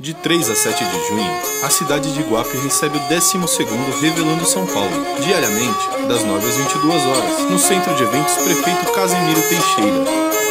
De 3 a 7 de junho, a cidade de Iguape recebe o 12º Revelando São Paulo, diariamente, das 9 às 22 horas, no Centro de Eventos Prefeito Casemiro Teixeira.